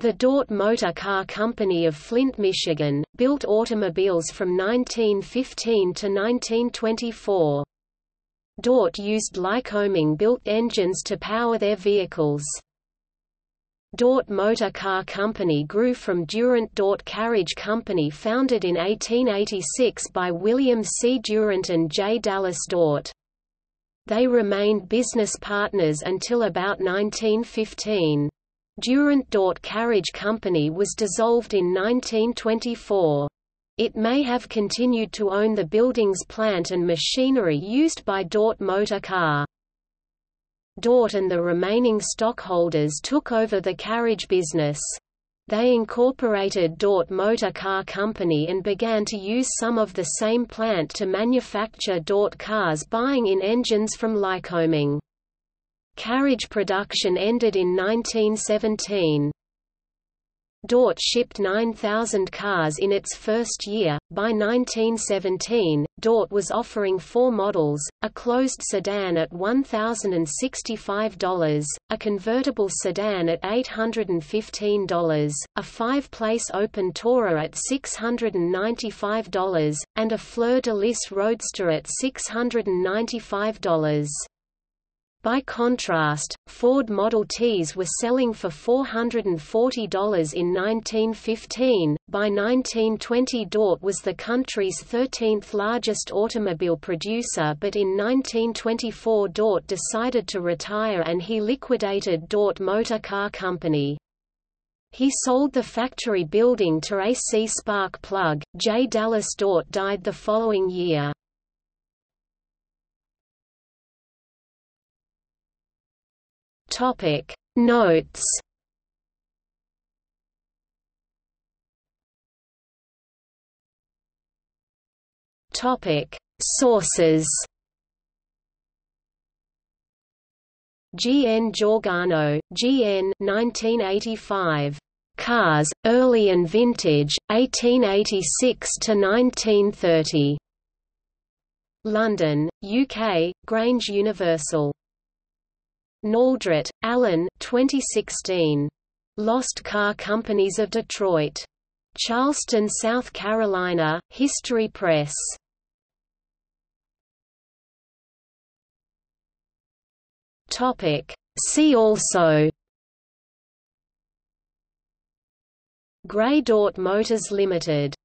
The Dort Motor Car Company of Flint, Michigan, built automobiles from 1915 to 1924. Dort used Lycoming-built engines to power their vehicles. Dort Motor Car Company grew from Durant-Dort Carriage Company, founded in 1886 by William C. Durant and J. Dallas Dort. They remained business partners until about 1915. Durant-Dort Carriage Company was dissolved in 1924. It may have continued to own the buildings, plant and machinery used by Dort Motor Car. Dort and the remaining stockholders took over the carriage business. They incorporated Dort Motor Car Company and began to use some of the same plant to manufacture Dort cars, buying in engines from Lycoming. Carriage production ended in 1917. Dort shipped 9,000 cars in its first year. By 1917, Dort was offering four models: a closed sedan at $1,065, a convertible sedan at $815, a five-place open tourer at $695, and a fleur-de-lis roadster at $695. By contrast, Ford Model Ts were selling for $440 in 1915. By 1920, Dort was the country's 13th largest automobile producer, but in 1924 Dort decided to retire and he liquidated Dort Motor Car Company. He sold the factory building to AC Spark Plug. J. Dallas Dort died the following year. Topic Notes. Topic Sources. G. N. Giorgano, G. N. 1985. Cars, Early and Vintage, 1886 to 1930. London, UK, Grange Universal. Naldrett, Allen, 2016. Lost Car Companies of Detroit. Charleston, South Carolina, History Press. Topic. See also: Gray-Dort Motors Limited.